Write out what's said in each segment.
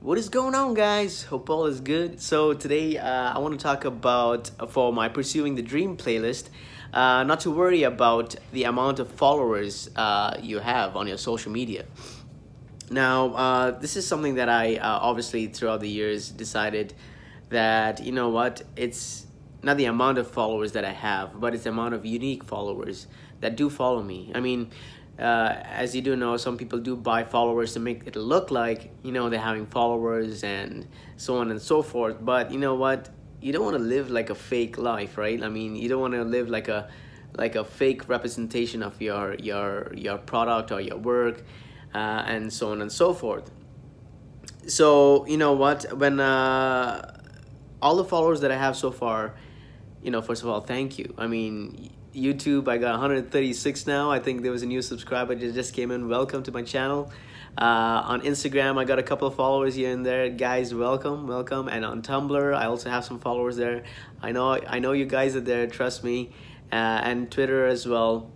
What is going on, guys? Hope all is good. So today I want to talk about for my Pursuing the Dream playlist, not to worry about the amount of followers you have on your social media. Now this is something that I obviously throughout the years decided that, you know what, it's not the amount of followers that I have, but it's the amount of unique followers that do follow me. I mean, as you do know, some people do buy followers to make it look like, you know, they're having followers and so on and so forth. But you know what, you don't want to live like a fake life, right? I mean, you don't want to live like a fake representation of your product or your work, and so on and so forth. So you know what, when all the followers that I have so far, you know, first of all, thank you. I mean, YouTube, I got 136 now. I think there was a new subscriber that just came in. Welcome to my channel. On Instagram, I got a couple of followers here and there. Guys, welcome, welcome. And on Tumblr, I also have some followers there. I know you guys are there, trust me. And Twitter as well.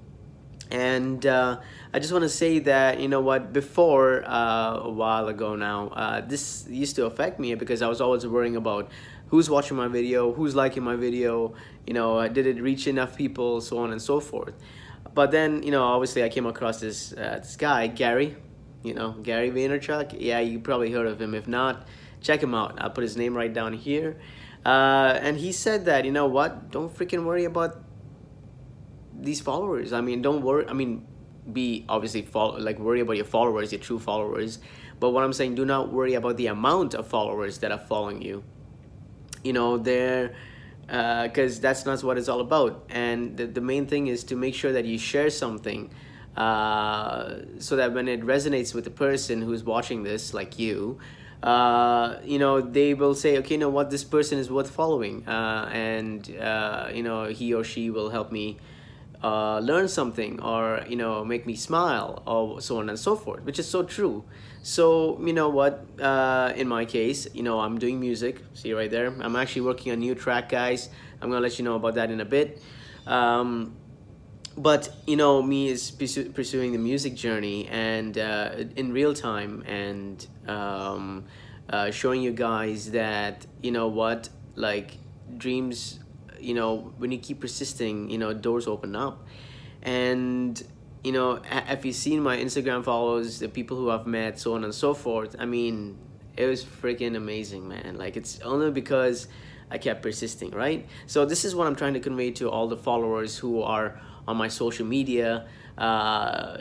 And I just want to say that, you know what, before a while ago now, this used to affect me because I was always worrying about who's watching my video, who's liking my video, you know, did it reach enough people, so on and so forth. But then, you know, obviously I came across this this guy, Gary, you know, Gary Vaynerchuk. Yeah, you probably heard of him. If not, check him out. I'll put his name right down here. And he said that, you know what, don't freaking worry about these followers. I mean, don't worry. I mean, be obviously worry about your followers, your true followers. But what I'm saying, do not worry about the amount of followers that are following you. You know, they're because that's not what it's all about. And the main thing is to make sure that you share something so that when it resonates with the person who's watching this, like you, you know, they will say, okay, you know what, this person is worth following, and you know, he or she will help me learn something, or, you know, make me smile, or so on and so forth, which is so true. So you know what, in my case, you know, I'm doing music. See right there, I'm actually working on a new track, guys. I'm gonna let you know about that in a bit. But you know, me is pursuing the music journey, and in real time, and showing you guys that, you know what, like, dreams, you know, when you keep persisting, you know, doors open up. And you know, if you've seen my Instagram follows, the people who I've met, so on and so forth, I mean, it was freaking amazing, man. Like, it's only because I kept persisting, right? So this is what I'm trying to convey to all the followers who are on my social media,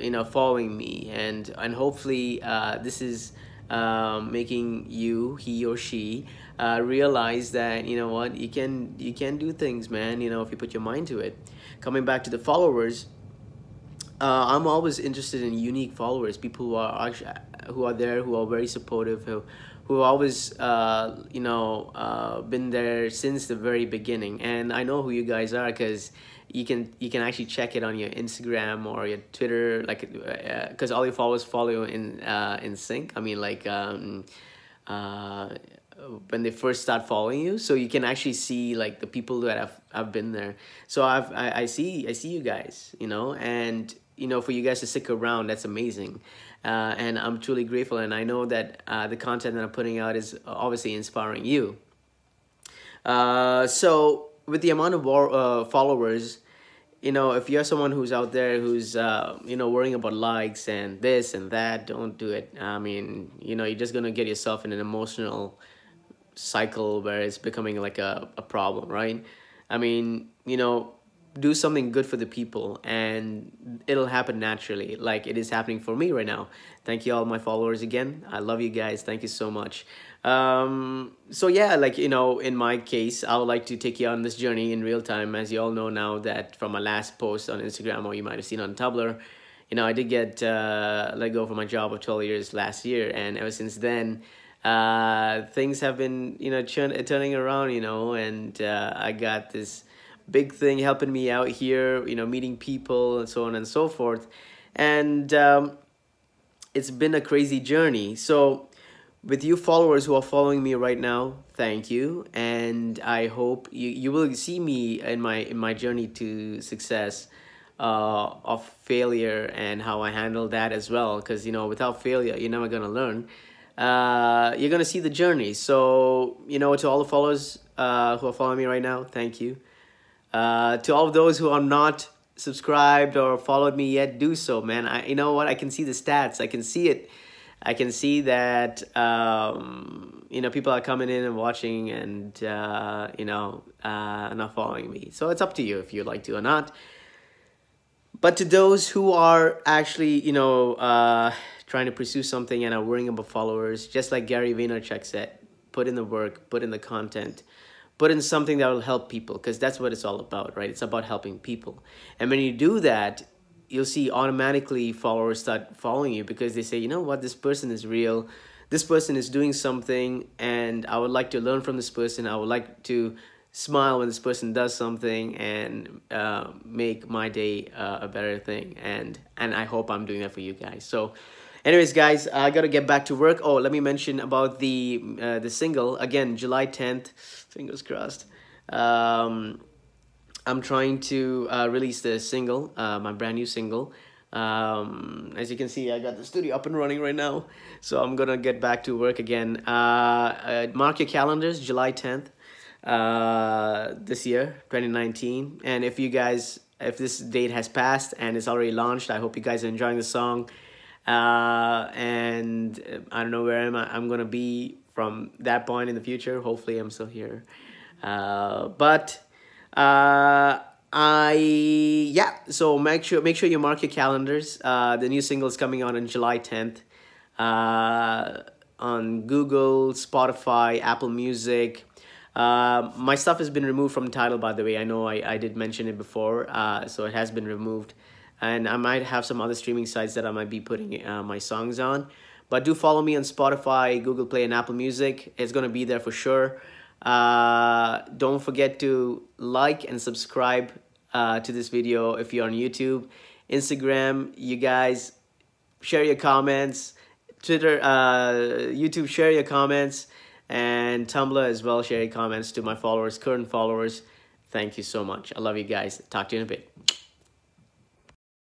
you know, following me, and hopefully this is making you, he or she, realize that, you know what, you can do things, man, you know, if you put your mind to it. Coming back to the followers, I'm always interested in unique followers, people who are there, who are very supportive, who always you know, been there since the very beginning. And I know who you guys are, because you can actually check it on your Instagram or your Twitter, like, because all your followers follow in sync. I mean, like, when they first start following you, so you can actually see, like, the people that have been there. So I see you guys, you know, and you know, for you guys to stick around, that's amazing. And I'm truly grateful, and I know that the content that I'm putting out is obviously inspiring you. So with the amount of followers, you know, if you're someone who's out there who's you know, worrying about likes and this and that, don't do it. I mean, you know, you're just gonna get yourself in an emotional cycle where it's becoming like a problem, right? I mean, you know, do something good for the people, and it'll happen naturally, like it is happening for me right now. Thank you all my followers again. I love you guys. Thank you so much. So yeah, like, you know, in my case, I would like to take you on this journey in real time. As you all know now, that from my last post on Instagram, or you might have seen on Tumblr, you know, I did get let go from my job of 12 years last year, and ever since then, things have been, you know, turning around, you know, and I got this big thing helping me out here, you know, meeting people and so on and so forth. And it's been a crazy journey. So with you followers who are following me right now, thank you, and I hope you will see me in my journey to success, of failure, and how I handle that as well, because you know, without failure, you're never gonna learn. You're going to see the journey. So, you know, to all the followers who are following me right now, thank you. To all of those who are not subscribed or followed me yet, do so, man. You know what? I can see the stats. I can see it. I can see that, you know, people are coming in and watching and, you know, not following me. So it's up to you if you'd like to or not. But to those who are actually, you know, trying to pursue something and are worrying about followers, just like Gary Vaynerchuk said, put in the work, put in the content, put in something that will help people, because that's what it's all about, right? It's about helping people. And when you do that, you'll see automatically followers start following you because they say, you know what, this person is real. This person is doing something and I would like to learn from this person. I would like to smile when this person does something and make my day a better thing. And I hope I'm doing that for you guys. So anyways, guys, I got to get back to work. Oh, let me mention about the single. Again, July 10th, fingers crossed. I'm trying to release the single, my brand new single. As you can see, I got the studio up and running right now. So I'm going to get back to work again. Mark your calendars, July 10th this year, 2019. And if you guys, if this date has passed and it's already launched, I hope you guys are enjoying the song. And I don't know where I'm going to be from that point in the future. Hopefully I'm still here. So make sure you mark your calendars. The new single is coming out on July 10th on Google, Spotify, Apple Music. My stuff has been removed from Tidal, by the way. I know I did mention it before, so it has been removed. And I might have some other streaming sites that I might be putting my songs on. But do follow me on Spotify, Google Play, and Apple Music. It's going to be there for sure. Don't forget to like and subscribe to this video if you're on YouTube, Instagram. You guys share your comments, Twitter, YouTube, share your comments, and Tumblr as well. Share your comments to my followers, current followers. Thank you so much. I love you guys. Talk to you in a bit.